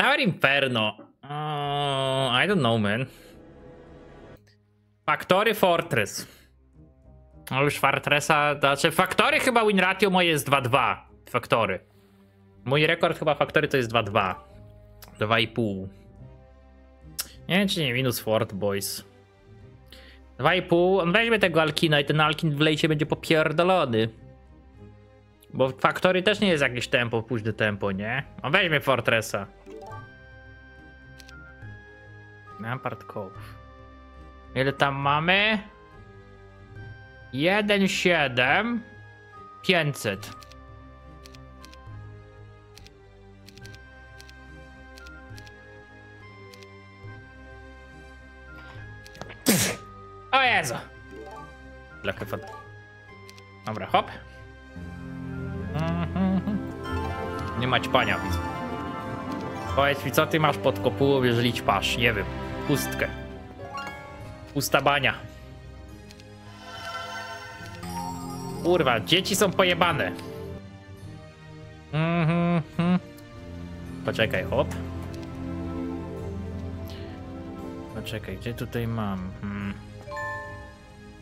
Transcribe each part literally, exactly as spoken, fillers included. Tower Inferno. Uh, I don't know, man. Factory Fortress. No już Fortressa, znaczy Factory chyba win ratio moje jest dwa dwa. Factory. Mój rekord chyba Factory to jest dwa dwa. dwa i pół. Nie wiem, czy nie minus Fort Boys. dwa i pół. On weźmie tego Alkina i ten Alkin w lejcie będzie popierdolony. Bo Factory też nie jest jakieś tempo, późne tempo, nie? On weźmie Fortressa. Rampart Cove. Ile tam mamy? jeden siedem. pięćset. O Jezu. Dobra, hop. Nie ma ćpania, widzę. Powiedz mi, co ty masz pod kopułą, jeżeli ćpasz? Nie wiem. Pustkę. Pusta bania. Kurwa, dzieci są pojebane. Poczekaj, hop. Poczekaj, gdzie tutaj mam? Hmm.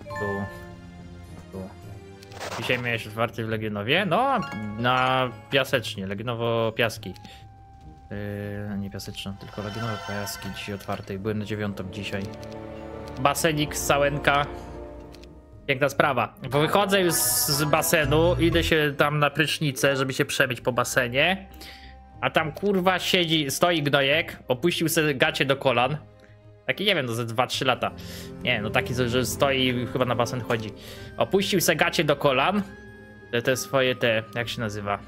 Tu. Tu. Dzisiaj miałeś otwarty w Legionowie? No, na Piasecznie, Legionowo-Piaski. Yy, nie Piaseczną, tylko Legionowo-Piaski dzisiaj otwartej. Byłem na dziewiątą dzisiaj. Basenik z Sałenka. Piękna sprawa. Bo wychodzę już z basenu, idę się tam na prysznicę, żeby się przemyć po basenie. A tam kurwa siedzi, stoi gnojek, opuścił sobie gacie do kolan. Taki nie wiem, no ze dwa trzy lata. Nie, no taki, że stoi, chyba na basen chodzi. Opuścił se gacie do kolan. Te, te swoje, te, jak się nazywa?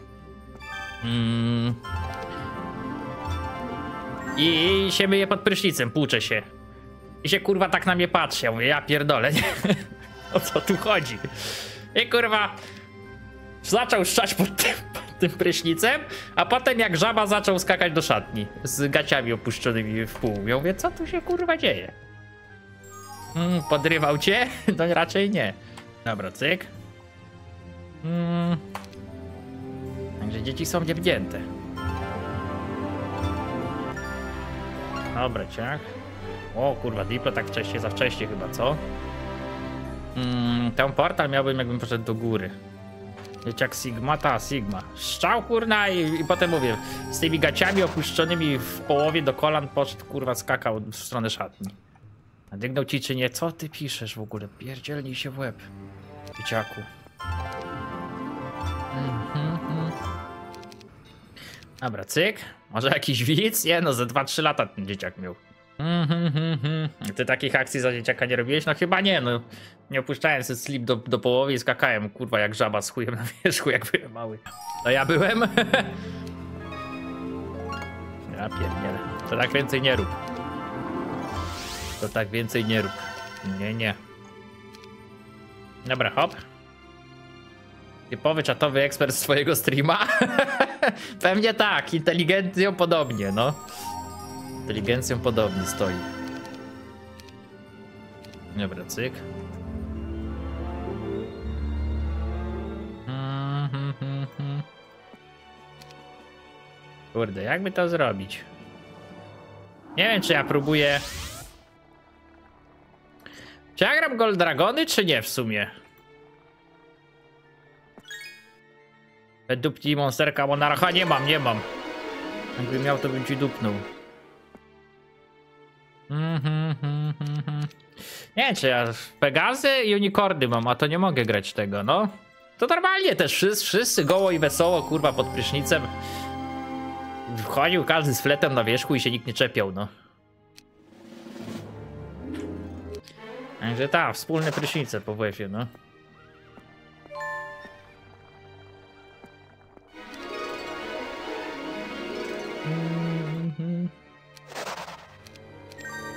Mm. I, I się myje pod prysznicem, płucze się. I się kurwa tak na mnie patrzy, ja mówię, ja pierdolę, nie? O co tu chodzi? I kurwa zaczął szczać pod tym, pod tym prysznicem, a potem jak żaba zaczął skakać do szatni z gaciami opuszczonymi w pół. Ja mówię, co tu się kurwa dzieje? Mm, podrywał cię? No raczej nie. Dobra, cyk. Mm. Także dzieci są niewdzięte. Dobra, ciach. O kurwa, Diplo tak wcześnie, za wcześnie chyba, co? Mm, ten portal miałbym, jakbym poszedł do góry. Wiecie jak Sigma? Ta, Sigma. Szczał kurna i, i potem mówię, z tymi gaciami opuszczonymi w połowie do kolan poszedł, kurwa, skakał w stronę szatni. Dygnął ci czy nie? Co ty piszesz w ogóle? Pierdzielnij się w łeb. Dzieciaku. Mm, mm, mm. Dobra, cyk. Może jakiś widz? Nie no, za dwa trzy lata ten dzieciak miał. Ty takich akcji za dzieciaka nie robiłeś? No chyba nie, no. Nie opuszczałem sobie slip do, do połowy i skakałem, kurwa, jak żaba z chujem na wierzchu, jak byłem mały. To ja byłem? Ja pierdolę. To tak więcej nie rób. To tak więcej nie rób. Nie, nie. Dobra, hop. Typowy czatowy ekspert z twojego streama? Pewnie tak, inteligencją podobnie, no. Inteligencją podobnie stoi. Dobra, cyk. Kurde, jakby to zrobić? Nie wiem, czy ja próbuję... Czy ja gram Gold Dragony, czy nie w sumie? Te dupki monsterka Monarcha nie mam, nie mam. Jakbym miał, to bym ci dupnął. Nie wiem, czy ja Pegazy i unicorny mam, a to nie mogę grać tego, no. To normalnie też wszyscy, wszyscy goło i wesoło, kurwa, pod prysznicem. Wchodził każdy z fletem na wierzchu i się nikt nie czepiał, no. Także ta, wspólne prysznice po WF-ie, no.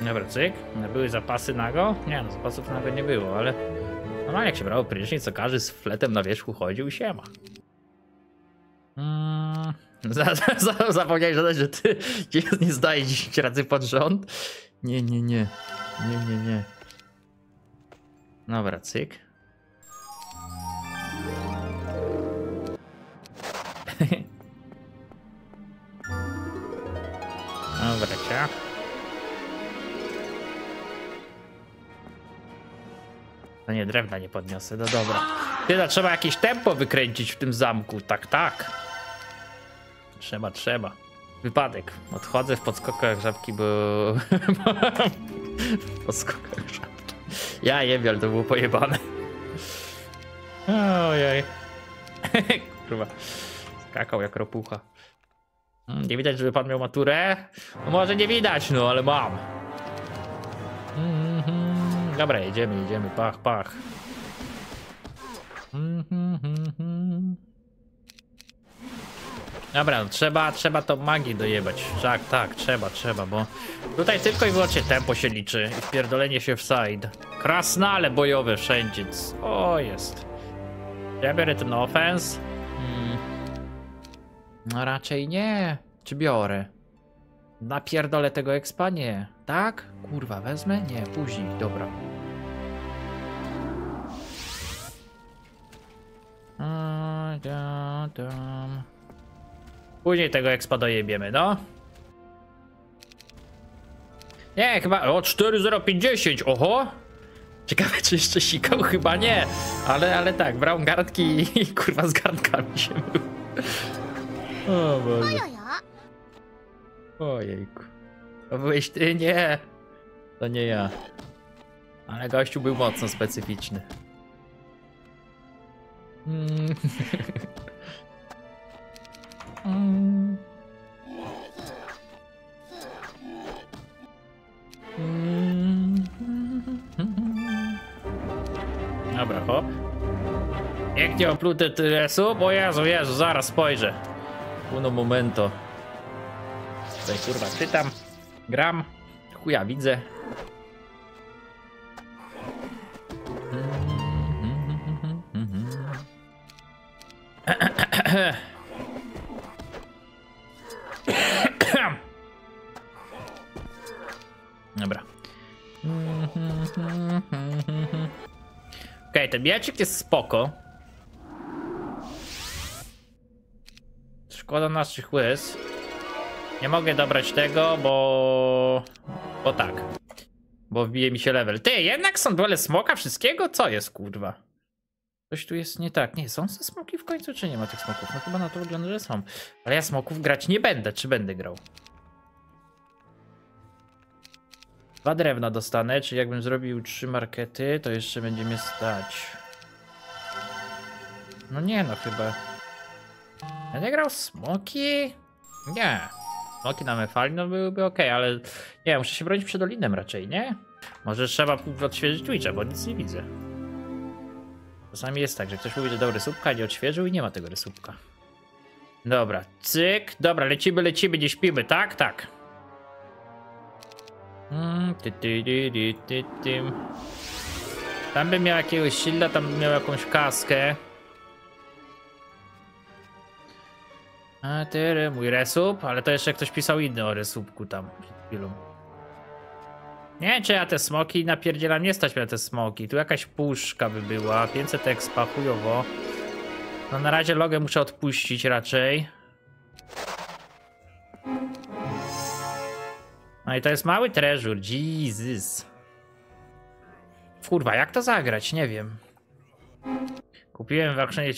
Dobra, cyk. Były zapasy nago? Nie, no, zapasów nago nie było, ale... Normalnie jak się brało prysznic, co każdy z fletem na wierzchu chodził i siema. Mm, za, za, za, zapomniałeś dodać, że ty nie zdajesz dziesięć razy pod rząd? Nie, nie, nie. Nie, nie, nie. Dobra, cyk. wrecie. No nie, drewna nie podniosę, no dobra. Tyle, trzeba jakieś tempo wykręcić w tym zamku, tak, tak. Trzeba, trzeba. Wypadek. Odchodzę w podskokach żabki, bo... w podskokach żabki. Ja jebie, ale to było pojebane. Ojej. Kurwa. Skakał jak ropucha. Nie widać, żeby pan miał maturę? No może nie widać, no ale mam. Dobra, jedziemy, jedziemy, pach, pach. Dobra, no trzeba, trzeba to magię dojebać. Tak, tak, trzeba, trzeba, bo tutaj tylko i wyłącznie tempo się liczy i wpierdolenie się w side. Krasnale bojowe wszędzie, o jest. Ja biorę ten offense? Hmm. No raczej nie. Czy biorę? Napierdolę tego expa? Nie. Tak? Kurwa, wezmę? Nie, później, dobra. Później tego expa dojebiemy, no. Nie, chyba... O, cztery zero pięćdziesiąt, oho! Ciekawe, czy jeszcze sikał? Chyba nie. Ale, ale tak, brał gardki i kurwa z gardkami się był. O Boże. Ojejku. To byłeś ty? Nie. To nie ja. Ale gościu był mocno specyficzny. Mm. Mm. Mm. Dobra, hop. Jak nie oplutę tylesu? Bo Jezu, Jezu, zaraz spojrzę. Uno momento. Tutaj kurwa czytam, gram, chuja widzę. Dobra. Okej, ten mieczek jest spoko. Szkoda naszych łez. Nie mogę dobrać tego, bo... Bo tak. Bo wbije mi się level. Ty, jednak są duele smoka wszystkiego? Co jest, kurwa? Coś tu jest nie tak. Nie, są te smoki w końcu, czy nie ma tych smoków? No chyba na to wygląda, że są. Ale ja smoków grać nie będę. Czy będę grał? Dwa drewna dostanę, czyli jakbym zrobił trzy markety, to jeszcze będzie mnie stać. No nie, no chyba. Będę grał smoki? Nie. Smoki na mefali, no byłyby okej, okay, ale nie, muszę się bronić przed Olinem raczej, nie? Może trzeba odświeżyć Twitcha, bo nic nie widzę. Czasami jest tak, że ktoś mówi, że dał rysupka, nie odświeżył i nie ma tego rysupka. Dobra, cyk, dobra, lecimy, lecimy, nie śpimy, tak? Tak. Tam bym miał jakiegoś silda, tam bym miał jakąś kaskę. A ty, mój resup, ale to jeszcze ktoś pisał inny o resupku tam przed chwilą. Nie wiem, czy ja te smoki napierdzielam, nie stać mi na te smoki. Tu jakaś puszka by była, pięćset expa, chujowo. No na razie logę muszę odpuścić raczej. No i to jest mały treasure, Jesus. Kurwa, jak to zagrać? Nie wiem. Kupiłem w akcjonie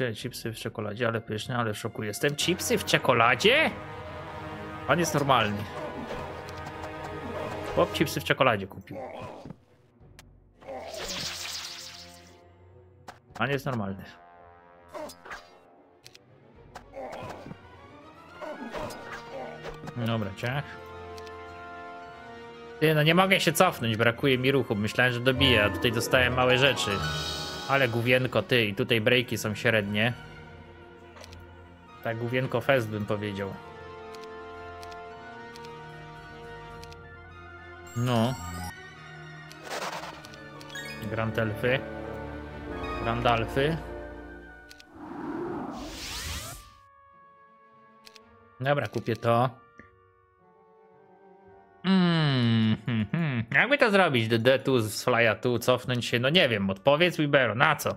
yy, chipsy w czekoladzie, ale pyszne, ale w szoku jestem. Chipsy w czekoladzie? Pan jest normalny. Chłop chipsy w czekoladzie kupił. Pan jest normalny. Dobra, ciach. Ty, no nie mogę się cofnąć, brakuje mi ruchu. Myślałem, że dobiję, a tutaj dostałem małe rzeczy. Ale główienko, ty, i tutaj breaki są średnie. Tak główienko fest bym powiedział. No. Grand Elfy. Grand Alfy. Dobra, kupię to. Mm, hmm, hmm. Jakby to zrobić? D D tu, z flya tu, cofnąć się? No nie wiem, odpowiedz mi, Bero, na co?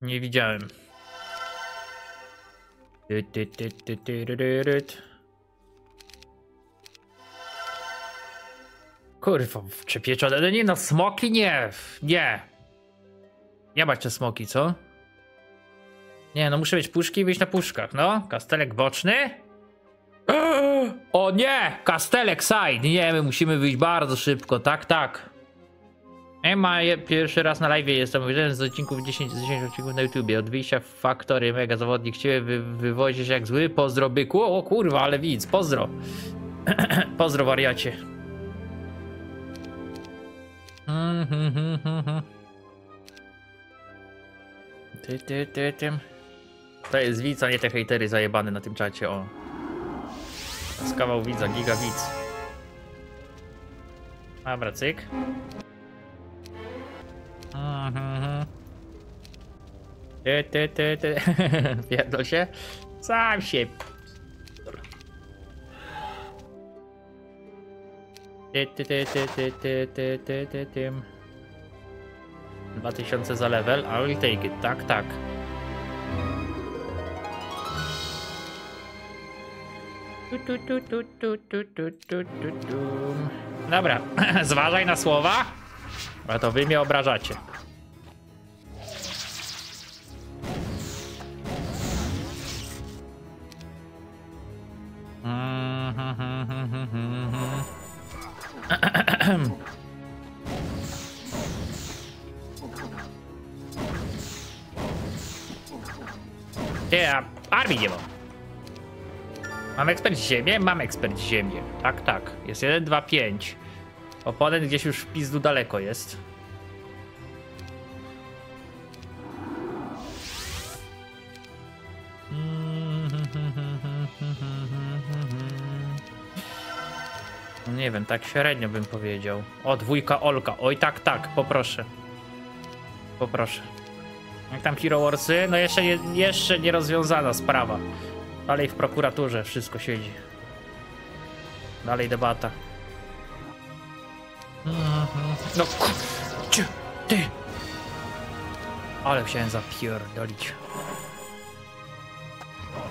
Nie widziałem. Kurwa, czy pieczone? No nie no, smoki nie. Nie. Nie macie smoki, co? Nie, no muszę mieć puszki i być na puszkach, no. Kastelek boczny. O nie! Kastelek side. Nie, my musimy wyjść bardzo szybko, tak, tak. Ema, pierwszy raz na live jestem, jeden z odcinków, dziesięć z dziesięciu odcinków na YouTubie. Od wyjścia w Factory, mega zawodnik, chciałem wy, wywozić jak zły, pozdro byku. O kurwa, ale widz, pozdro. Pozdro wariacie. Ty, ty, ty, ty. To jest widz, a nie te hejtery zajebane na tym czacie, o. To jest kawał widza, giga widz. Dobra, cyk. Ty, ty, ty, ty. Pierdol się. Sam się. Ty, ty, ty, ty, ty, ty, ty, ty, ty, ty. dwa tysiące za level, I'll take it, tak, tak. Tu, tu, tu, tu, tu, tu, tu, tu, tu. Dobra, zważaj na słowa, bo to wy mnie obrażacie. Ja armii nie mam. Mam ekspert ziemię? Mam ekspert ziemię. Tak, tak. Jest jeden, dwa, pięć. Oponent gdzieś już w pizdu daleko jest. Nie wiem, tak średnio bym powiedział. O, dwójka Olka. Oj, tak, tak, poproszę. Poproszę. Jak tam Hero Warsy? No jeszcze nie, jeszcze nie rozwiązana sprawa. Dalej w prokuraturze wszystko siedzi. Dalej debata. No kurczę, ty! Ale chciałem zapierdolić.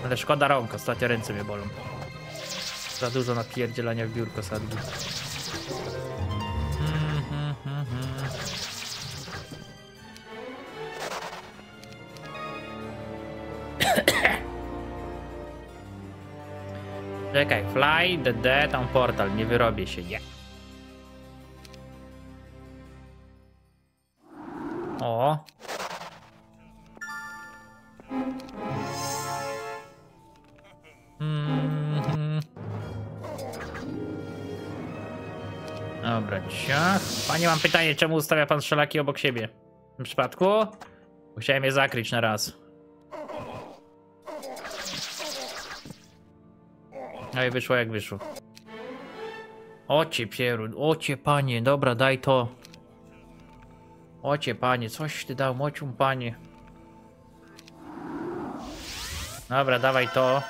Ale szkoda rąk, ostatnio ręce mnie bolą. Za dużo napierdzielania w biurko sadki. Czekaj, fly, dd, tam portal, nie wyrobię się, nie. O. Mm-hmm. Dobra, ciach. Panie, mam pytanie, czemu ustawia pan szalaki obok siebie? W tym przypadku? Musiałem je zakryć na raz. No i wyszło jak wyszło. Ocie pierun, ocie panie, dobra daj to. Ocie panie, coś ty dał, mocium panie. Dobra, dawaj to.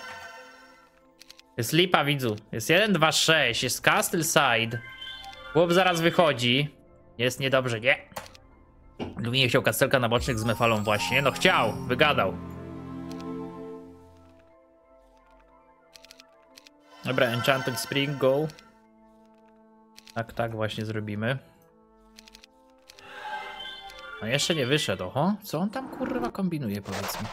Jest lipa widzu, jest jeden, dwa, sześć, jest Castle Side. Chłop zaraz wychodzi. Jest niedobrze, nie. Lubinie chciał kastelka na bocznych z mefalą właśnie, no chciał, wygadał. Dobra, Enchanted Spring, go. Tak, tak właśnie zrobimy. No jeszcze nie wyszedł, oho. Co on tam kurwa kombinuje, powiedz mi.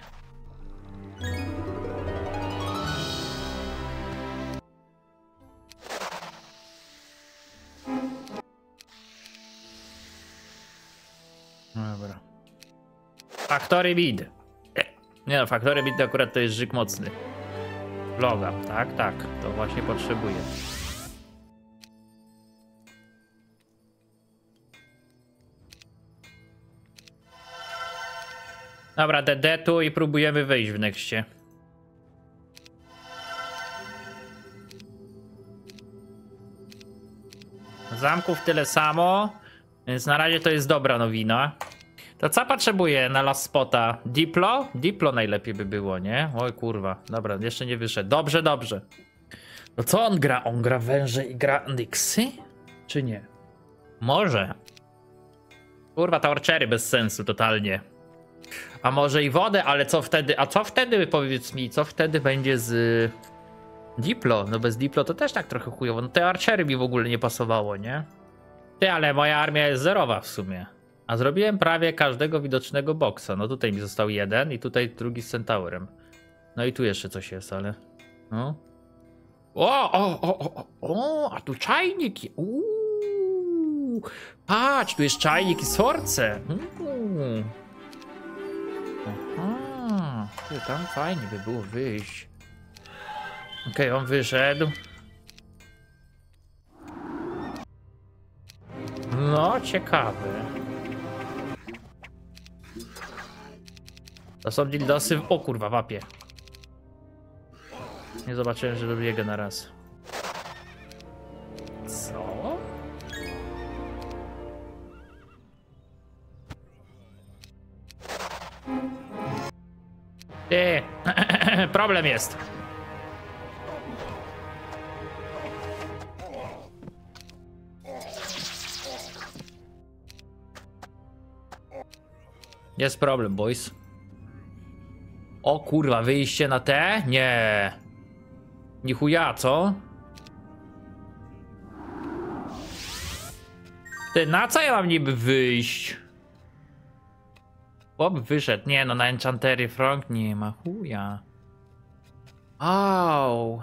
Dobra. Factory Beat. Nie no, Factory Beat akurat to jest żyk mocny. Loga, tak, tak, to właśnie potrzebuję. Dobra, D D tu i próbujemy wyjść w nexcie. Zamków tyle samo, więc na razie to jest dobra nowina. To co potrzebuję na last spota? Diplo? Diplo najlepiej by było, nie? Oj kurwa, dobra, jeszcze nie wyszedł. Dobrze, dobrze. No co on gra? On gra węże i gra Nyxy? Czy nie? Może. Kurwa, ta orczery bez sensu totalnie. A może i wodę, ale co wtedy? A co wtedy, powiedz mi, co wtedy będzie z Diplo? No bez Diplo to też tak trochę chujowo. No te orczery mi w ogóle nie pasowało, nie? Ty, ale moja armia jest zerowa w sumie. A zrobiłem prawie każdego widocznego boksa. No tutaj mi został jeden i tutaj drugi z centaurem. No i tu jeszcze coś jest, ale... No. O, o, o, o, o, a tu czajniki. Uuu. Patrz, tu jest czajnik i sorce. Uuu. Aha. Ty, tam fajnie by było wyjść. Okej, okay, on wyszedł. No, ciekawe. To są dildosy w... O kurwa, wapie. Nie zobaczyłem, że dobiegę na raz. Co? Ty, problem jest. Jest problem, boys. O kurwa, wyjście na te? Nie. Ni chuja, co? Ty, na co ja mam niby wyjść? Bob wyszedł. Nie no, na enchantery Frank nie ma chuja. Au.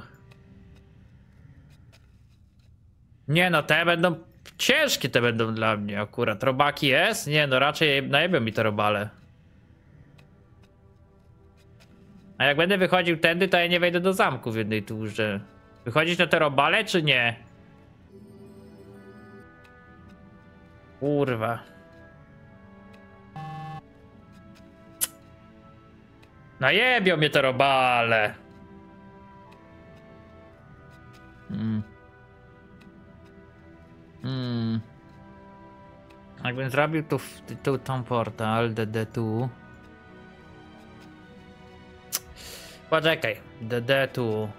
Nie no, te będą... Ciężkie te będą dla mnie akurat. Robaki jest? Nie no, raczej najebią mi te robale. A jak będę wychodził tędy, to ja nie wejdę do zamku w jednej turze. Wychodzić na te robale, czy nie? Kurwa. Najebią mnie te robale. Mm. Hmm. Jakbym zrobił tu, tu tą portal D D tu. Poczekaj, D D tu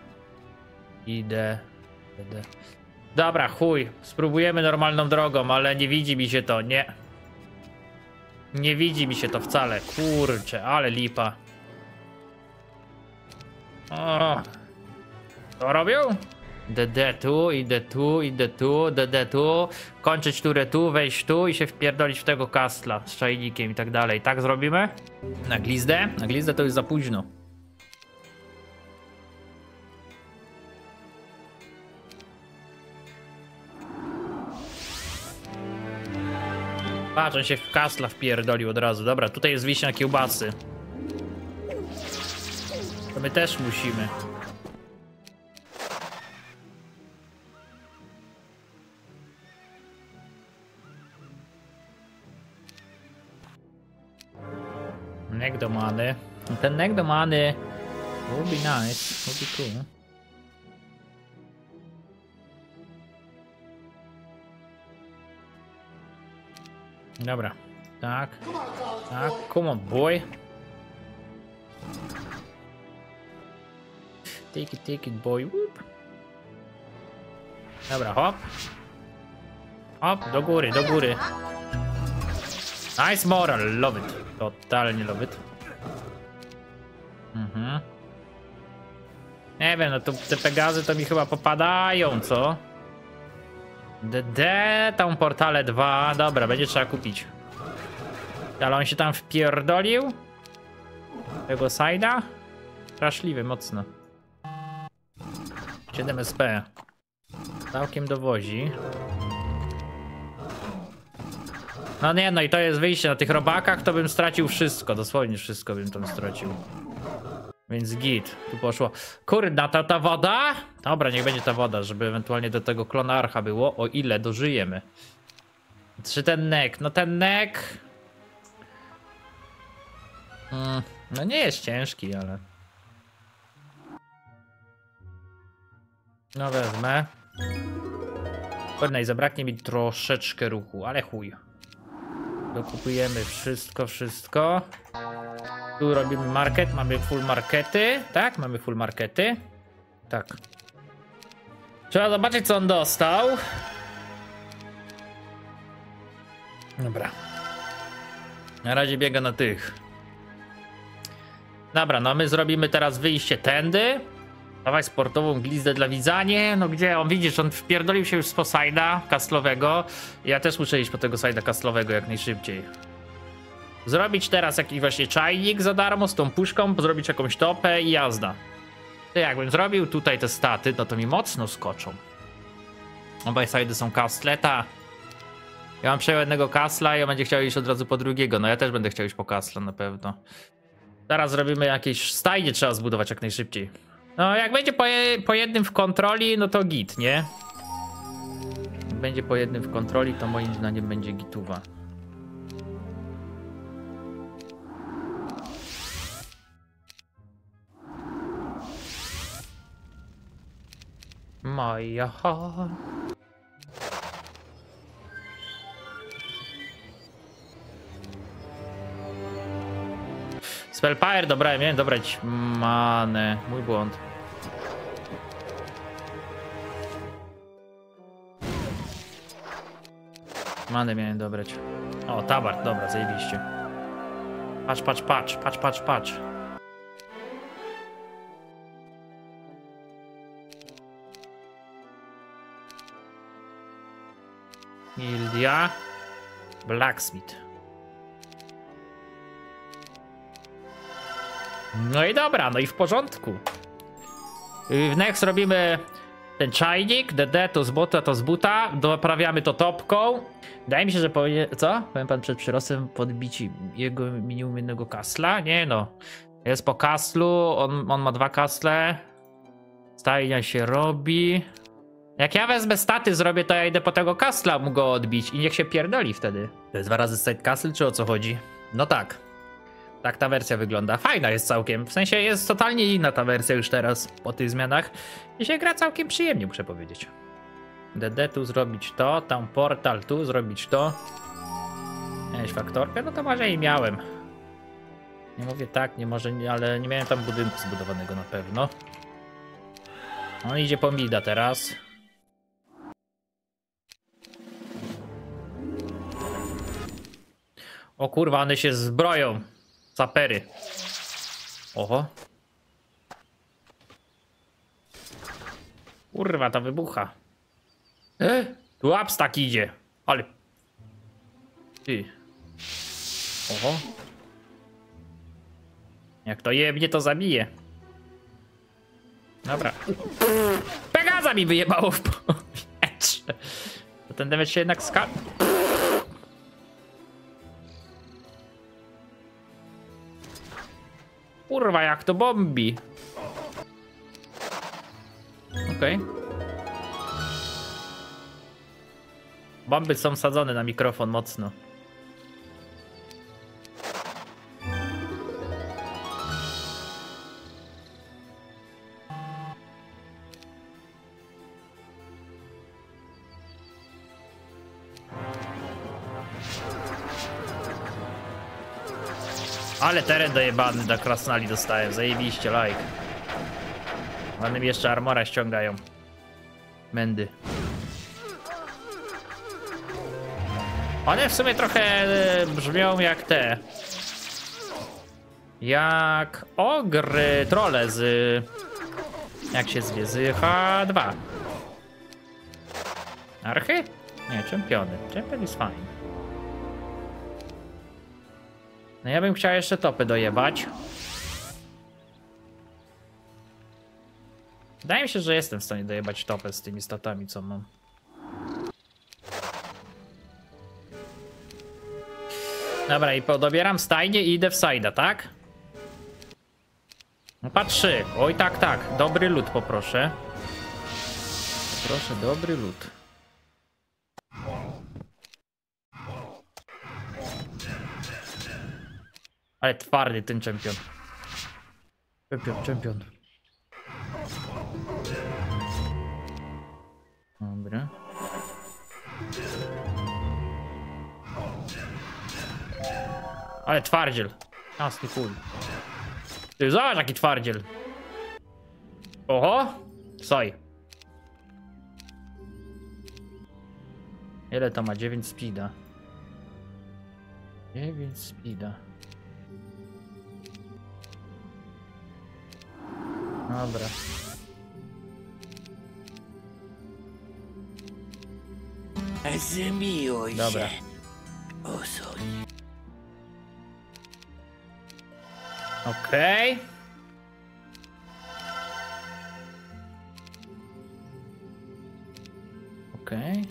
i D, D D. Dobra, chuj, spróbujemy normalną drogą, ale nie widzi mi się to, nie. Nie widzi mi się to wcale, kurczę, ale lipa. O. Co robił? D D tu, idę tu, idę tu, D D tu, kończyć turę tu, wejść tu i się wpierdolić w tego kastla z czajnikiem i tak dalej. Tak zrobimy? Na glizdę? Na glizdę to już za późno. Patrz, on się w kastla wpierdolił od razu. Dobra, tutaj jest wiśnia kiełbasy. To my też musimy. Negdomany. Ten negdomany would be nice, would be cool. Dobra, tak, tak, come on boy. Take it, take it boy. Whoop. Dobra, hop. Hop, do góry, do góry. Nice moral, love it. Totalnie love it. Mhm. Nie wiem, no to te Pegazy to mi chyba popadają, co? D D, tam portale dwa. Dobra, będzie trzeba kupić. Ale on się tam wpierdolił? Tego side'a? Straszliwy, mocno. siedem S P. Całkiem dowozi. No nie, no i to jest wyjście. Na tych robakach to bym stracił wszystko. Dosłownie wszystko bym tam stracił. Więc git. Tu poszło. Kurna, ta, ta woda? Dobra, niech będzie ta woda, żeby ewentualnie do tego klona archa było. O ile dożyjemy. Czy ten nek? No ten nek... Mm, no nie jest ciężki, ale... No wezmę. Kurna, i zabraknie mi troszeczkę ruchu, ale chuj. Dokupujemy wszystko, wszystko. Tu robimy market, mamy full markety. Tak, mamy full markety. Tak. Trzeba zobaczyć, co on dostał. Dobra. Na razie biega na tych. Dobra, no my zrobimy teraz wyjście tędy. Dawaj sportową glizdę dla widza. Nie, no gdzie on, widzisz, on wpierdolił się już z posajda kaslowego. Ja też muszę iść po tego sajda kaslowego jak najszybciej. Zrobić teraz jakiś właśnie czajnik za darmo z tą puszką, zrobić jakąś topę i jazda. To jakbym zrobił tutaj te staty, no to mi mocno skoczą. Obaj sajdy są kasleta. Ja mam przejął jednego kasla i on będzie chciał iść od razu po drugiego. No ja też będę chciał iść po kasla na pewno. Teraz zrobimy jakieś stajnie, trzeba zbudować jak najszybciej. No jak będzie po, je, po jednym w kontroli, no to git, nie? Jak będzie po jednym w kontroli, to moim zdaniem będzie gituwa. Moja ha. Spellpower, dobra, ja miałem dobrać manę, mój błąd. Manę miałem dobrać. O, Tabard, dobra, zajebiście. Patrz, patrz, patrz, patrz, patrz, patrz. Gildia Blacksmith. No i dobra, no i w porządku. W next robimy ten czajnik, D D to z bota, to z buta, doprawiamy to topką. Wydaje mi się, że powinien... Co? Powiem pan przed przyrostem podbici jego minimum jednego kasla? Nie no. Jest po kaslu, on, on ma dwa kasle. Stajnia się robi. Jak ja wezmę staty zrobię, to ja idę po tego kasla mu go odbić i niech się pierdoli wtedy. To jest dwa razy side castle, czy o co chodzi? No tak. Tak ta wersja wygląda. Fajna jest całkiem. W sensie jest totalnie inna ta wersja już teraz po tych zmianach. I się gra całkiem przyjemnie, muszę powiedzieć. D D tu zrobić to, tam portal tu zrobić to. Miałeś faktorkę? No to może i miałem. Nie mówię tak, nie może, ale nie miałem tam budynku zbudowanego na pewno. On idzie po mida teraz. O kurwa, one się zbroją. Sapery. Oho. Kurwa, ta wybucha. E? Tu abstak idzie. Ale... Ty. Oho. Jak to jebnie, to zabije. Dobra. Pegaza mi wyjebało w powietrze. To ten damage się jednak skali. Kurwa, jak to bombi. Okej. Okay. Bomby są sadzone na mikrofon mocno. Ale teren dojebany do krasnali dostałem, zajebiście, like. One mi jeszcze armora ściągają. Mędy. One w sumie trochę brzmią jak te. Jak ogry, trole z... Jak się zwie, z H dwa. Archy? Nie, czempiony. Czempion jest fajny. No ja bym chciał jeszcze topy dojebać. Wydaje mi się, że jestem w stanie dojebać topę z tymi statami, co mam. Dobra, i podobieram stajnie i idę w sajda, tak? No patrzy. Oj tak, tak. Dobry lód poproszę. Proszę, dobry lód. Ale twardy ten czempion. Czempion, czempion. Dobra. Ale twardziel. Jasny chuj. Ty zobacz jaki twardziel. Oho. Soj. Ile to ma? dziewięć speeda. dziewięć speeda. Dobra. Zmiłuj Dobra. się. Usuń. Okej. Okay. Okej. Okay.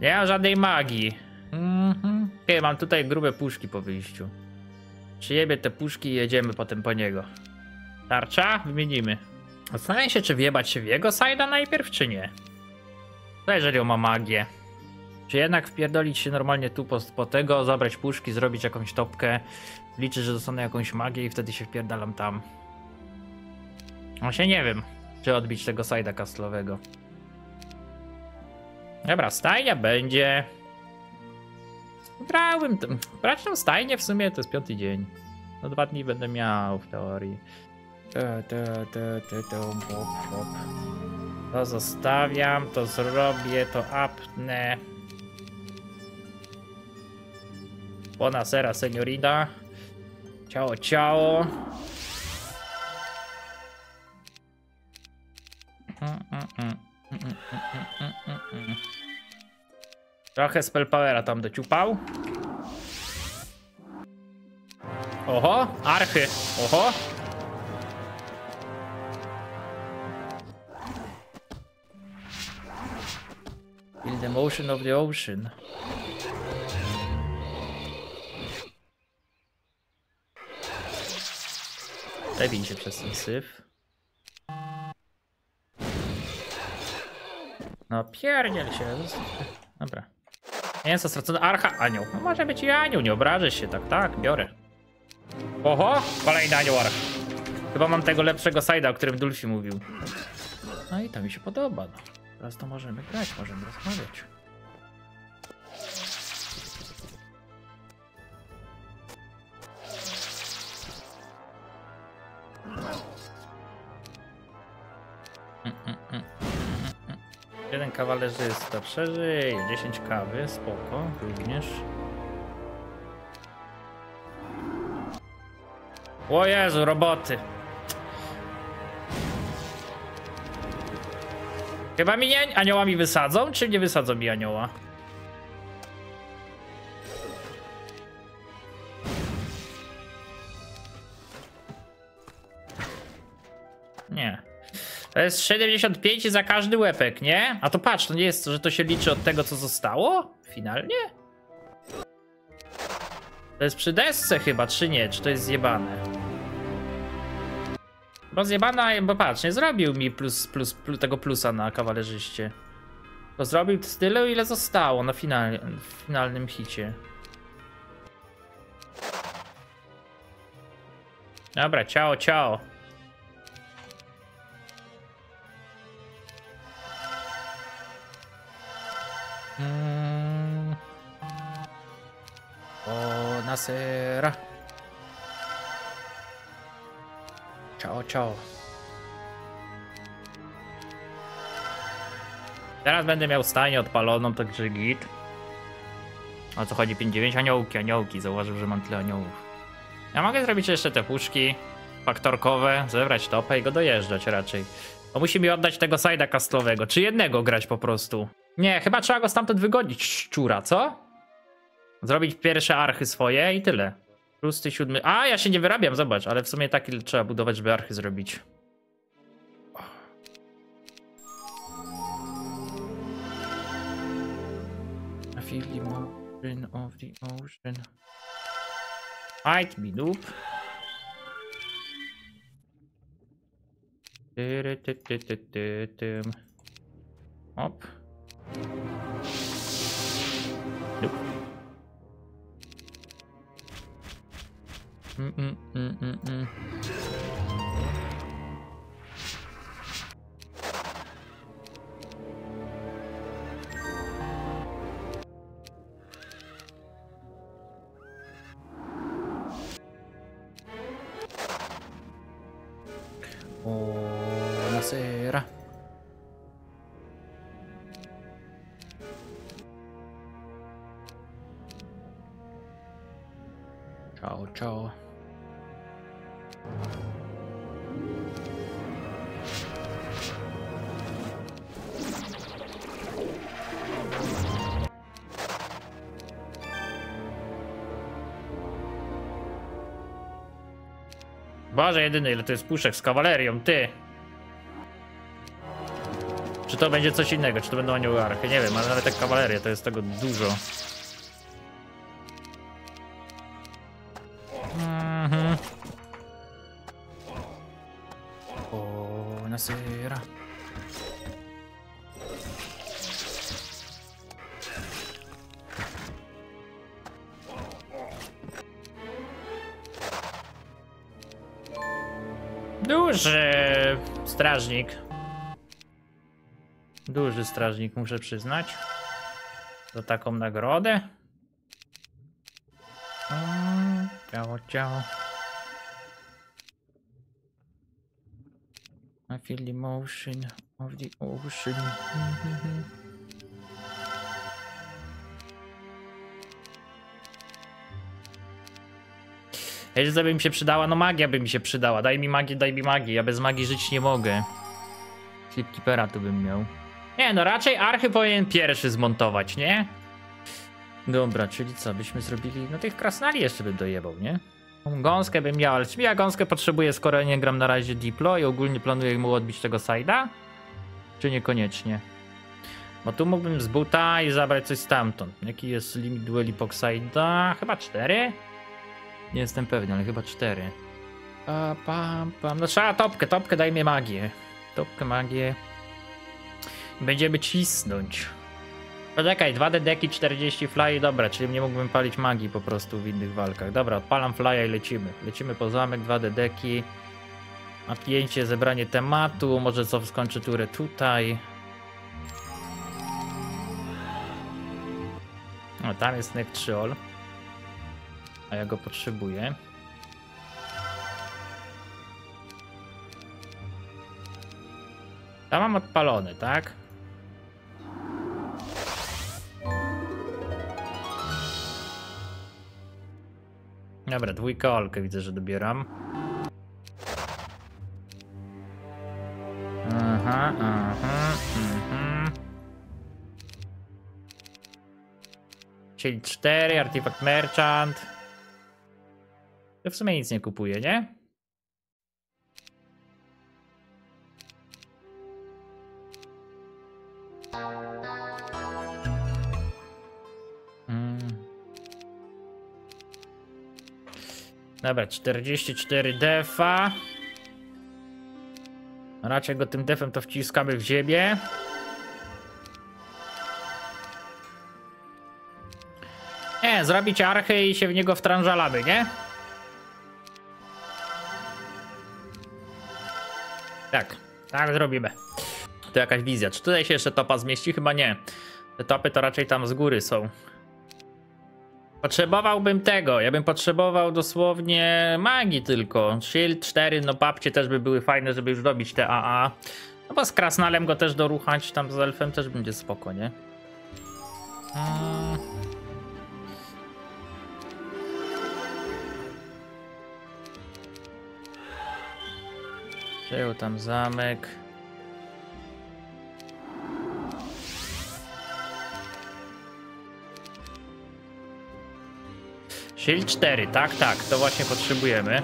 Nie mam żadnej magii. Mhm. Okay, mam tutaj grube puszki po wyjściu. Przyjebie te puszki i jedziemy potem po niego. Tarcza? Wymienimy. Zastanawiam się, czy wjebać się w jego side'a najpierw, czy nie. To jeżeli on ma magię. Czy jednak wpierdolić się normalnie tu po, po tego, zabrać puszki, zrobić jakąś topkę. Liczę, że dostanę jakąś magię i wtedy się wpierdalam tam. No się nie wiem, czy odbić tego side'a castlowego. Dobra, stajnia będzie. Brałem tą braczną stajnię w sumie, to jest piąty dzień. No dwa dni będę miał w teorii. To zostawiam, to zrobię, to apnę. Buona sera, seniorita. Ciao, ciao. Trochę spellpowera tam dociupał. Oho, archy, oho. In the motion of the ocean. Lepiej się przez ten syf. No pierdziel się. Dobra. Mięso stracone, archa, anioł. No może być i anioł, nie obrażę się, tak, tak, biorę. Oho, kolejny anioł arch. Chyba mam tego lepszego side'a, o którym Dulfi mówił. No i to mi się podoba. Teraz to możemy grać, możemy rozmawiać. Jeden kawalerzysta przeżyje, dziesięć kawy, spoko, również. O Jezu, roboty. Chyba mi nie, anioła mi wysadzą, czy nie wysadzą mi anioła? Nie. To jest siedemdziesiąt pięć za każdy łepek, nie? A to patrz, to nie jest to, że to się liczy od tego, co zostało? Finalnie? To jest przy desce chyba, czy nie? Czy to jest zjebane? Bo zjebana, bo patrz, nie zrobił mi plus, plus, plus, tego plusa na kawalerzyście. Bo zrobił z tylu, ile zostało na final, w finalnym hicie. Dobra, ciao, ciao. Mm. O, nasera. Ciao, ciao. Teraz będę miał stajnię odpaloną, także git. O co chodzi? pięćdziesiąt dziewięć aniołki, aniołki. Zauważył, że mam tyle aniołów. Ja mogę zrobić jeszcze te puszki faktorkowe, zebrać topę i go dojeżdżać raczej. Bo musi mi oddać tego side'a castlowego. Czy jednego grać po prostu? Nie, chyba trzeba go stamtąd wygonić, szczura, co? Zrobić pierwsze archy swoje i tyle. Plus ty siódmy. A, ja się nie wyrabiam, zobacz, ale w sumie taki trzeba budować, żeby archy zrobić. I feel the motion of the ocean. Fight me, noob. Op. Noob. Mm, mm, mm, mm, mm. Buonasera. Ciao, ciao. Boże jedyny, ile to jest puszek z kawalerią, ty! Czy to będzie coś innego, czy to będą anioły archy? Nie wiem, ale nawet jak kawaleria, to jest tego dużo. Mhm. O, nasera. Duży strażnik. Duży strażnik, muszę przyznać. Za taką nagrodę. Ciało, ciało. I feel the motion of the ocean. Wiedza by mi się przydała, no magia by mi się przydała. Daj mi magię, daj mi magię. Ja bez magii żyć nie mogę. Flipkeepera tu bym miał. Nie, no raczej archy powinien pierwszy zmontować, nie? Dobra, czyli co byśmy zrobili? No tych krasnali jeszcze bym dojebał, nie? Gąskę bym miał, ale czy ja gąskę potrzebuję, skoro nie gram na razie Diplo i ogólnie planuję mu odbić tego side'a? Czy niekoniecznie? Bo tu mógłbym z buta i zabrać coś stamtąd. Jaki jest limit dueli po side'a? Chyba cztery? Nie jestem pewny, ale chyba cztery. Pa, pam, pam. No trzeba topkę, topkę daj mi magię. Topkę, magię. Będziemy cisnąć. Poczekaj, dwa D deki, czterdzieści fly, dobra, czyli nie mógłbym palić magii po prostu w innych walkach. Dobra, odpalam flya i lecimy. Lecimy po zamek, dwa D deki. Napięcie, zebranie tematu, może co skończy turę tutaj. No tam jest Nektrzyol. A ja go potrzebuję. Tam mam odpalony, tak? Dobra, dwójkę olkę widzę, że dobieram. Aha, aha, aha. Czyli cztery, artefakt merchant. To w sumie nic nie kupuję, nie? Dobra, czterdzieści cztery defa. Raczej go tym defem to wciskamy w ziemię. Nie, zrobić archę i się w niego wtrążalamy, nie? Tak, tak zrobimy. To jakaś wizja. Czy tutaj się jeszcze topa zmieści? Chyba nie. Te topy to raczej tam z góry są. Potrzebowałbym tego, ja bym potrzebował dosłownie magii tylko. Shield cztery, no babcie też by były fajne, żeby już robić te A A. No bo z krasnalem go też doruchać, tam z elfem też będzie spoko, nie? Przejął tam zamek. Shield cztery, tak, tak, to właśnie potrzebujemy.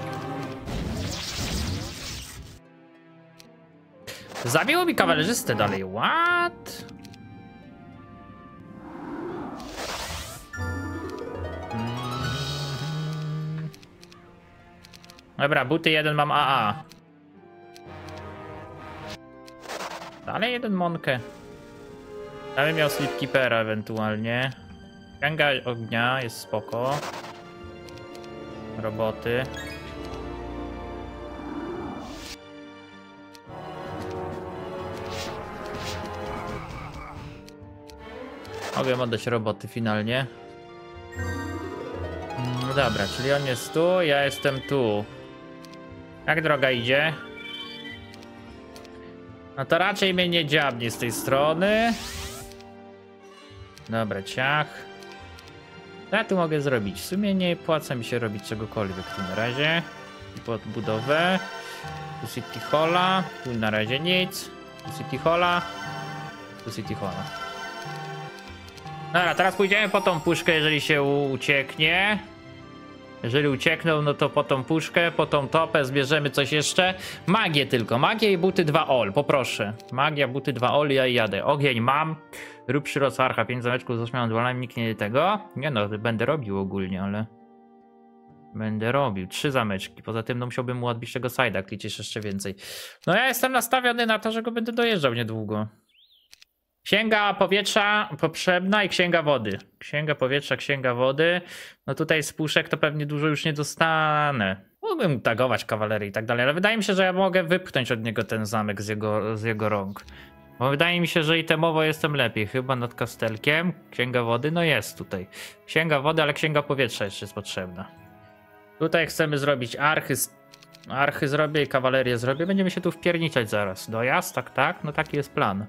Zabiło mi kawalerzystę dalej, what? Dobra, buty jeden mam A A. Dalej jeden monkę. Ja bym miał Slipkeepera ewentualnie. Ganga ognia jest spoko. Roboty. Mogę oddać roboty finalnie. No dobra, czyli on jest tu, ja jestem tu. Jak droga idzie? No to raczej mnie nie dziabnie z tej strony. Dobra, ciach. Ja tu mogę zrobić. W sumie nie płaca mi się robić czegokolwiek tu na razie. Pod budowę. Tu City Hola. Tu na razie nic. Tu City Hola. Tu City Hola. Dobra, teraz pójdziemy po tą puszkę, jeżeli się ucieknie. Jeżeli uciekną, no to po tą puszkę, po tą topę zbierzemy coś jeszcze. Magię tylko. Magię i buty dwa all. Poproszę. Magia, buty dwa all, ja jadę. Ogień mam. Rób przyrost archa. pięć zameczków z ośmioma dwalami. Nikt nie tego. Nie no, będę robił ogólnie, ale... Będę robił. Trzy zameczki. Poza tym no musiałbym mu odbić tego side'a, liczyć jeszcze więcej. No ja jestem nastawiony na to, że go będę dojeżdżał niedługo. Księga powietrza potrzebna i księga wody. Księga powietrza, księga wody. No tutaj z puszek to pewnie dużo już nie dostanę. Mógłbym tagować kawalerię i tak dalej, ale wydaje mi się, że ja mogę wypchnąć od niego ten zamek z jego, z jego rąk. Bo wydaje mi się, że itemowo jestem lepiej. Chyba nad kastelkiem. Księga wody, no jest tutaj. Księga wody, ale księga powietrza jeszcze jest potrzebna. Tutaj chcemy zrobić archy. Archy zrobię i kawalerię zrobię. Będziemy się tu wpierniczać zaraz. Dojazd, tak, tak? No taki jest plan.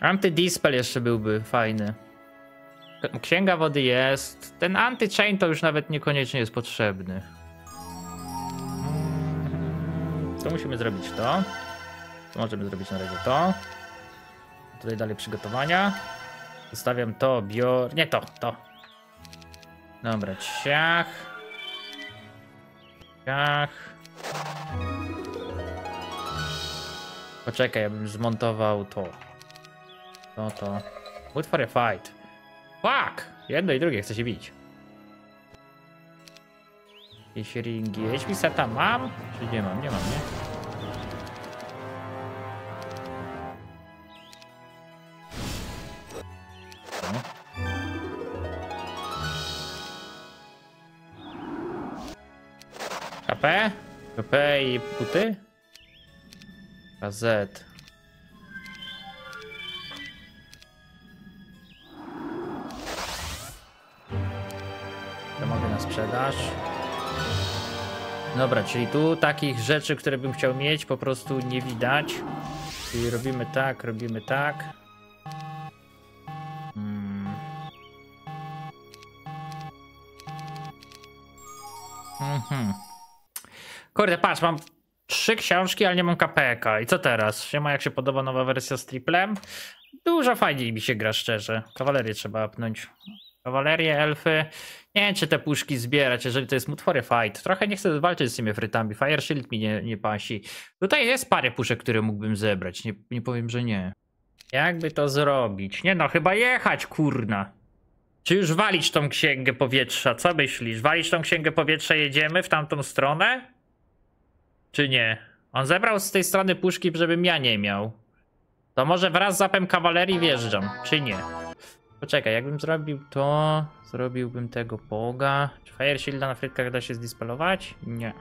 Anty-dispel jeszcze byłby fajny. Księga wody jest. Ten anti-chain to już nawet niekoniecznie jest potrzebny. To musimy zrobić to. Możemy zrobić na razie to. Tutaj dalej przygotowania. Zostawiam to, bior... Nie to, to. Dobra, ciach. Ciach. Poczekaj, ja bym zmontował to. No to... Good for a fight. Fuck! Jedno i drugie chce się bić. Jakieś ringi. Jeśli seta mam? Czy nie mam? Nie mam, nie? No. K P? K P i puty? K Z. Sprzedaż. Dobra, czyli tu takich rzeczy, które bym chciał mieć, po prostu nie widać. Czyli robimy tak, robimy tak. Hmm. Mhm. Kurde, patrz, mam trzy książki, ale nie mam K P K. I co teraz? Siema, jak się podoba nowa wersja z triplem? Dużo fajniej mi się gra, szczerze. Kawalerię trzeba upnąć. Kawalerię, elfy. Nie wiem, czy te puszki zbierać, jeżeli to jest mutwory fight. Trochę nie chcę walczyć z tymi frytami. Fire Shield mi nie, nie pasi. Tutaj jest parę puszek, które mógłbym zebrać. Nie, nie powiem, że nie. Jakby to zrobić? Nie no, chyba jechać, kurna. Czy już walić tą księgę powietrza? Co myślisz? Walić tą księgę powietrza, jedziemy w tamtą stronę? Czy nie? On zebrał z tej strony puszki, żebym ja nie miał. To może wraz z zapem kawalerii wjeżdżam, czy nie? Poczekaj, jakbym zrobił to, zrobiłbym tego boga. Czy Fire Shielda na frytkach da się zdispelować? Nie.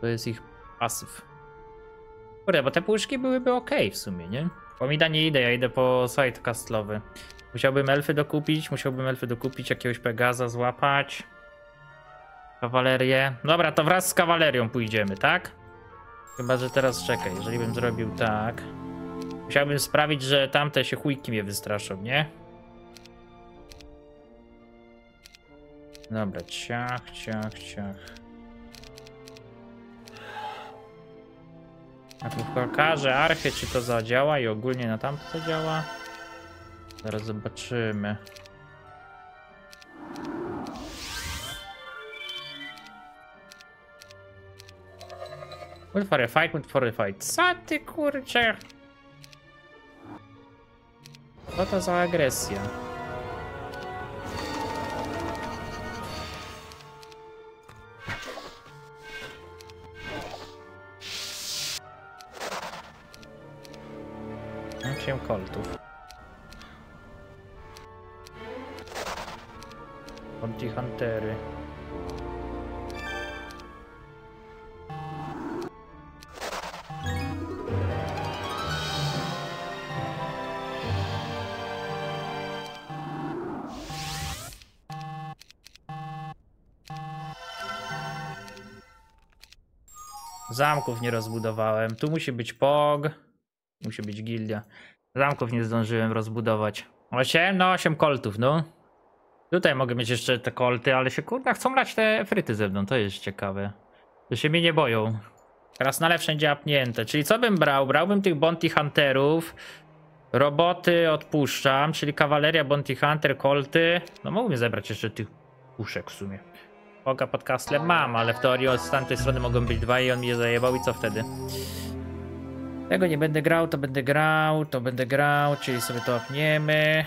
To jest ich pasyw. Kurde, bo te puszki byłyby ok w sumie, nie? Bo mi da nie idę, ja idę po side castlowy. Musiałbym elfy dokupić, musiałbym elfy dokupić, jakiegoś Pegaza złapać. Kawalerię. Dobra, to wraz z kawalerią pójdziemy, tak? Chyba, że teraz czekaj, jeżeli bym zrobił tak. Musiałbym sprawić, że tamte się chujki mnie wystraszą, nie? Dobra, ciach, ciach, ciach. A tu pokażę archy, czy to zadziała i ogólnie na tamto zadziała. Zaraz zobaczymy. Mut for a fight, mut for a fight. Co ty, kurczę? Co to za agresja? Koltów. Bounty Huntery. Zamków nie rozbudowałem. Tu musi być pog. Musi być gildia. Zamków nie zdążyłem rozbudować. osiem? No osiem koltów, no. Tutaj mogę mieć jeszcze te kolty, ale się kurna chcą lać te fryty ze mną, to jest ciekawe. To się mnie nie boją. Teraz na lew wszędzie apnięte. Czyli co bym brał? Brałbym tych bounty hunterów. Roboty odpuszczam, czyli kawaleria, bounty hunter, kolty. No mógłbym zebrać jeszcze tych puszek w sumie. Poga pod castle mam, ale w teorii od tamtej strony mogą być dwa i on mnie zajebał i co wtedy? Tego nie będę grał, to będę grał, to będę grał, czyli sobie to opniemy.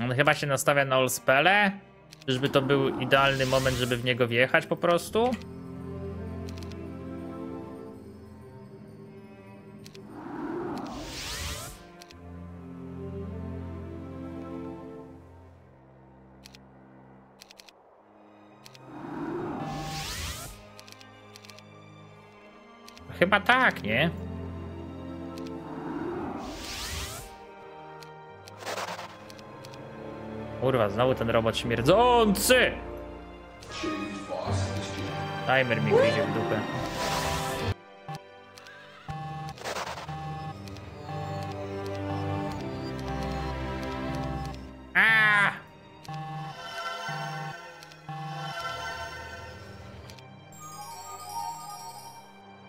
On chyba się nastawia na Allspellę. Czyżby to był idealny moment, żeby w niego wjechać po prostu? Chyba tak, nie? Kurwa, znowu ten robot śmierdzący! Timer mi wyjdzie w dupę. Aaaa!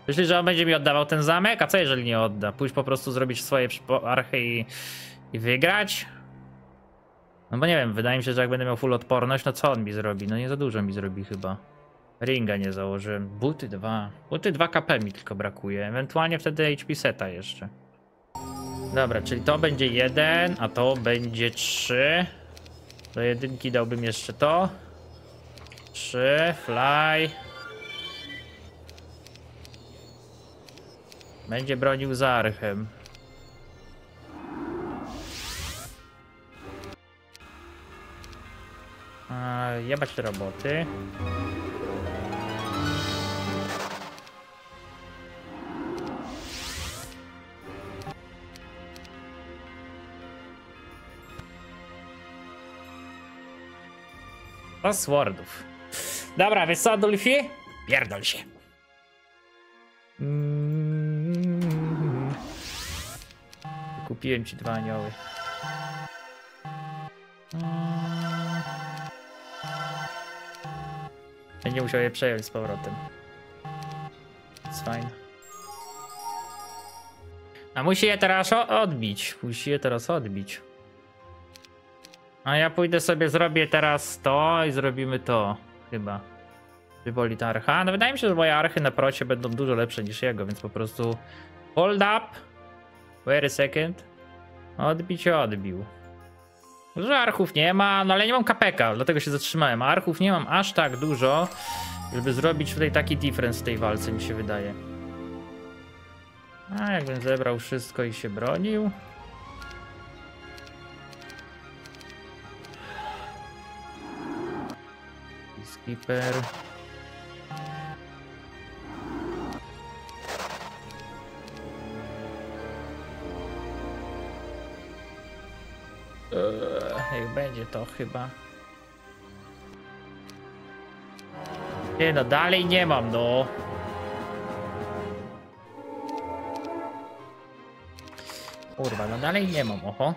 Myślisz, że on będzie mi oddawał ten zamek? A co jeżeli nie odda? Pójść po prostu zrobić swoje archy i, i wygrać? No bo nie wiem, wydaje mi się, że jak będę miał full odporność, no co on mi zrobi? No nie za dużo mi zrobi chyba. Ringa nie założyłem. Buty dwa. Buty dwa K P mi tylko brakuje. Ewentualnie wtedy H P seta jeszcze. Dobra, czyli to będzie jeden, a to będzie trzy. Do jedynki dałbym jeszcze to. Trzy, fly. Będzie bronił za archem. Jebać te roboty. To swordów. Dobra, wiesz co, Adolfie? Pierdol się. Mm-hmm. Kupiłem ci dwa anioły. Będzie musiał je przejąć z powrotem. Jest fajne. A musi je teraz odbić. Musi je teraz odbić. A ja pójdę sobie, zrobię teraz to i zrobimy to. Chyba. Czy boli ta archa? No wydaje mi się, że moje archy na procie będą dużo lepsze niż jego, więc po prostu hold up. Wait a second. Odbić i odbił. Dużo archów nie ma, no ale nie mam kapeka, dlatego się zatrzymałem. Archów nie mam aż tak dużo, żeby zrobić tutaj taki difference w tej walce, mi się wydaje. A jakbym zebrał wszystko i się bronił. Skipper. Niech będzie to chyba. Nie no, dalej nie mam, no. Kurwa, no dalej nie mam, oho.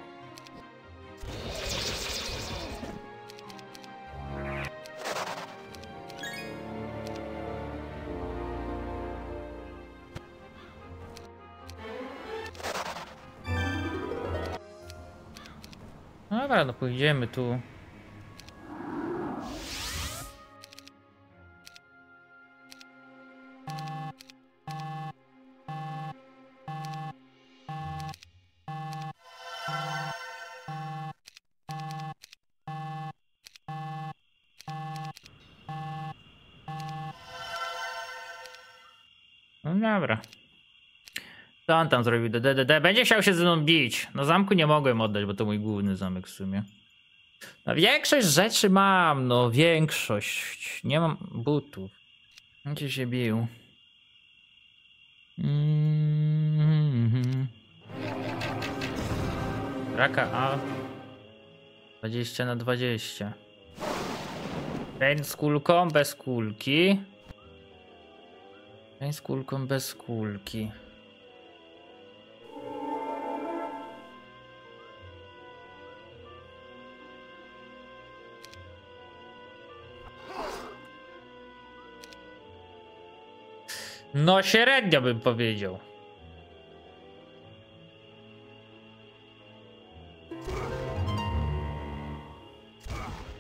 Dobra, no pójdziemy tu. No dobra. Co on tam zrobił? D D D. Będzie chciał się ze mną bić. No zamku nie mogłem oddać, bo to mój główny zamek w sumie. No większość rzeczy mam, no większość. Nie mam butów. Gdzie się bił? Mm-hmm. Raka A. dwadzieścia na dwadzieścia. Ten z kulką, bez kulki. Ten z kulką, bez kulki. No średnio bym powiedział.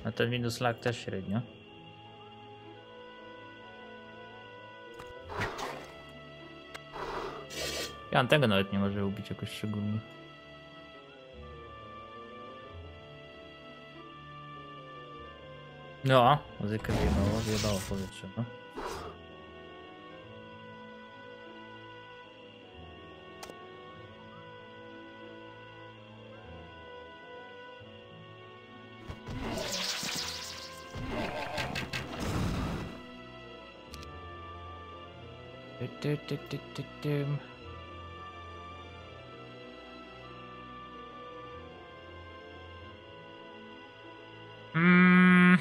A ten Windows Lag też średnio. Ja tego nawet nie może ubić jakoś szczególnie. No, a muzykę wyjebało, wyjebało powietrze, no. Ty, ty, ty, ty, ty. Mm.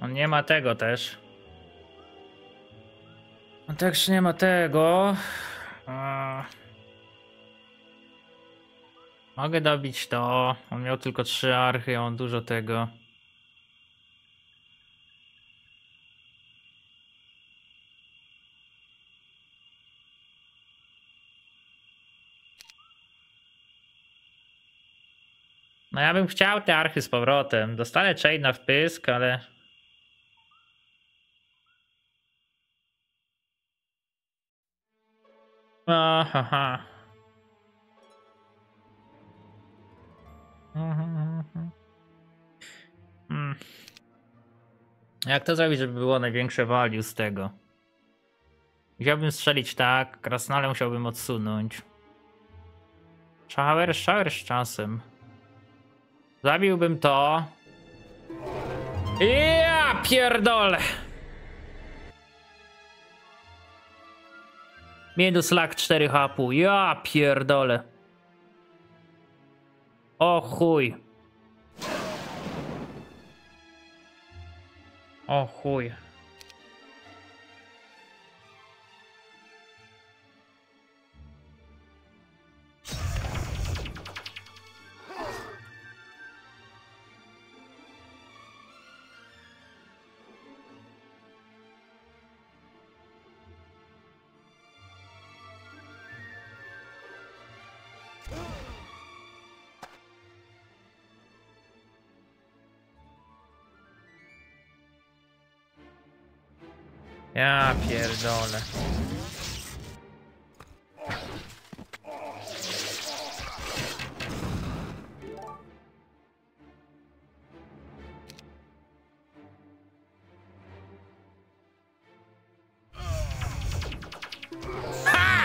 On nie ma tego też. On też nie ma tego. A... Mogę dobić to. On miał tylko trzy archy, on dużo tego. No ja bym chciał te archy z powrotem. Dostanę chaina w pysk, ale... No, haha. Hmm. Jak to zrobić, żeby było największe value z tego? Musiałbym strzelić tak, krasnale musiałbym odsunąć. Shower, shower z czasem. Zabiłbym to. Ja pierdolę. Minus lag cztery hapu. Ja pierdolę. O chuj. O chuj. Ja pierdolę. Ha!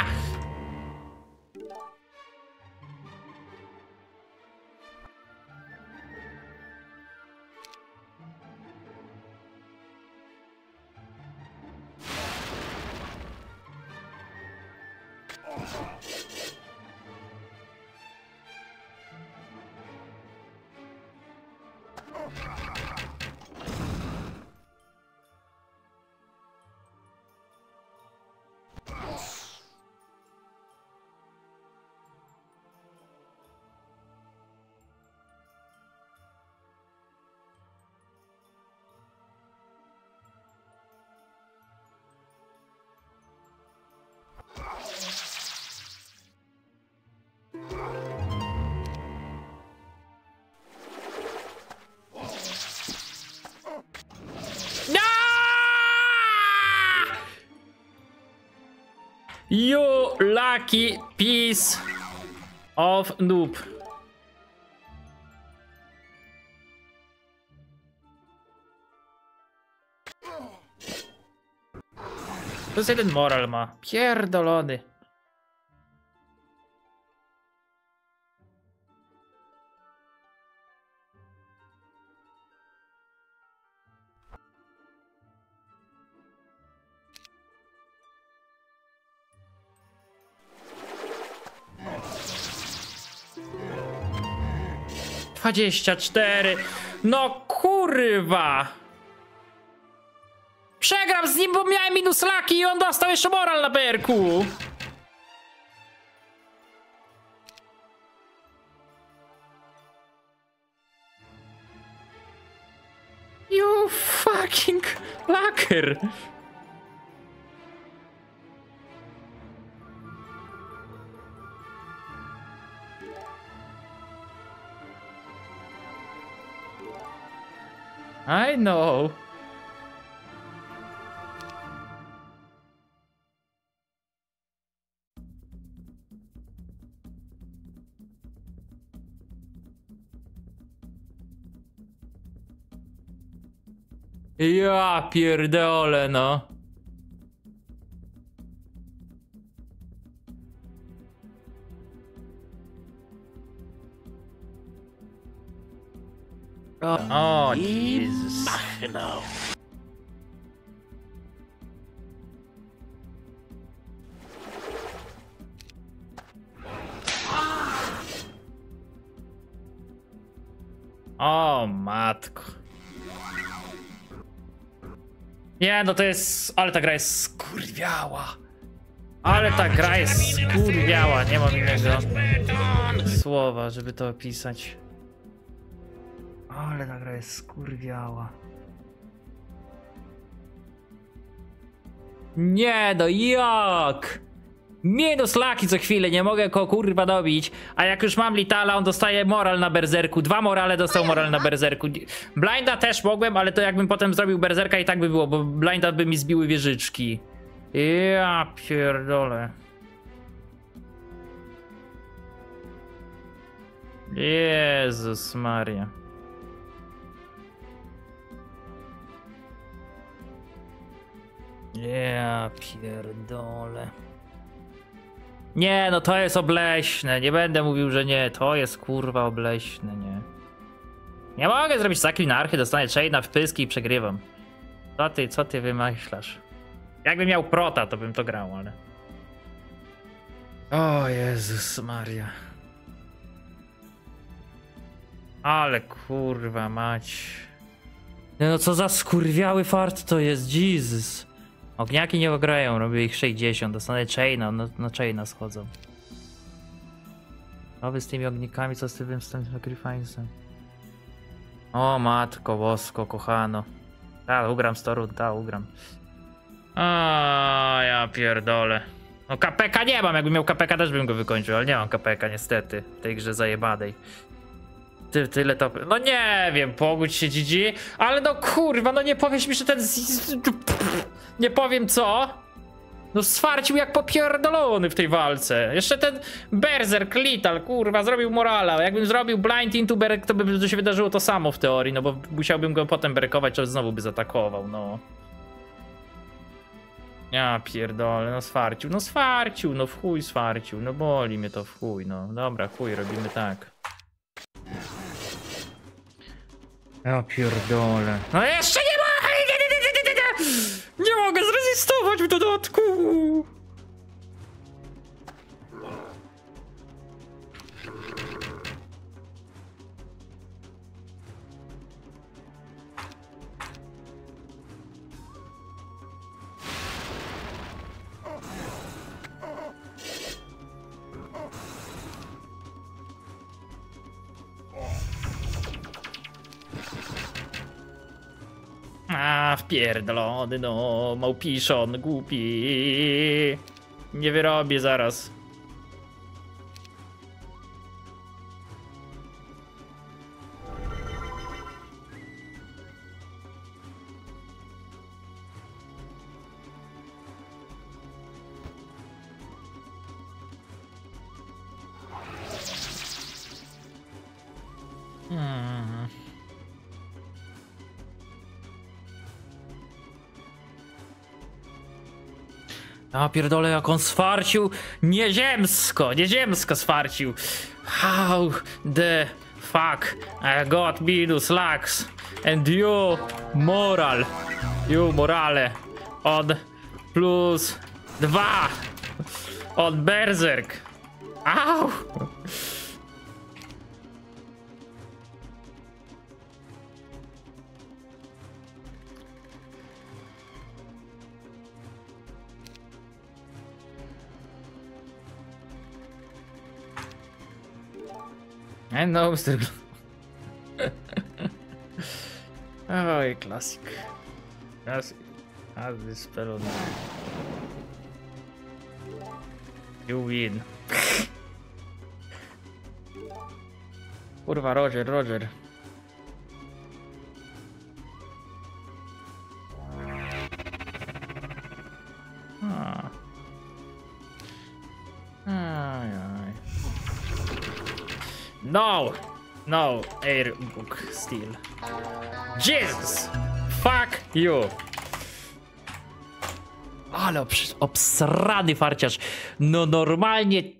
You lucky piece of noob. To jest jeden moral ma. Pierdolony. dwadzieścia cztery. No kurwa. Przegram z nim, bo miałem minus laki i on dostał jeszcze moral na B R Q. You fucking laker. I know. Ja pierdolę, no. O, Jezus. O, matko. Nie, no to jest... Ale ta gra jest skurwiała. Ale ta gra jest skurwiała. Nie mam innego słowa, żeby to opisać. Ale ta gra jest skurwiała. Nie no, jak? Mnie do slaki co chwilę, nie mogę go kurwa dobić. A jak już mam Litala, on dostaje moral na berzerku. Dwa morale dostał moral na berzerku. Blinda też mogłem, ale to jakbym potem zrobił berzerka i tak by było, bo blinda by mi zbiły wieżyczki. Ja pierdolę. Jezus Maria. Ja pierdolę. Nie, no to jest obleśne. Nie będę mówił, że nie. To jest kurwa obleśne, nie. Nie mogę zrobić takiej narchy, dostanę Shade'a w pyski i przegrywam. Co ty, co ty wymyślasz? Jakbym miał prota, to bym to grał, ale... O Jezus Maria. Ale kurwa mać. No co za skurwiały fart to jest, Jesus. Ogniaki nie ograją, robię ich sześćdziesiąt, dostanę chaina, no, no chaina schodzą. Nowy z tymi ognikami, co z tym sacrifice'em? O matko bosko, kochano. Ta, ugram sto rund, ta, ugram. A ja pierdolę. No K P K nie mam, jakbym miał K P K też bym go wykończył, ale nie mam K P K niestety, w tej grze zajebanej. Ty, tyle to... No nie wiem, pogódź się dzidzi, ale no kurwa, no nie powiesz mi, że ten... Nie powiem co. No swarcił jak popierdolony w tej walce. Jeszcze ten berserk, Lital, kurwa, zrobił morala. Jakbym zrobił blind into berserk, to by się wydarzyło to samo w teorii, no bo musiałbym go potem berkować, czy znowu by zaatakował, no. Ja pierdolę, no swarcił, no swarcił, no w chuj swarcił, no boli mnie to w chuj, no. Dobra, chuj, robimy tak. Ja pierdolę. No jeszcze nie ma! Nie mogę zrezystować w dodatku! Pierdolony, no, małpiszon, głupi. Nie wyrobię zaraz. A pierdolę, jak on swarcił nieziemsko, nieziemsko swarcił. How the fuck I got minus lax and you moral, you morale od plus dwa od berserk. Au! No, mister Oj, klasik. Klasik. A wyspelony. You win. Kurwa, Roger, Roger. No! No, airbook still. Jesus! Fuck you! Ale obsrany farciarz. No normalnie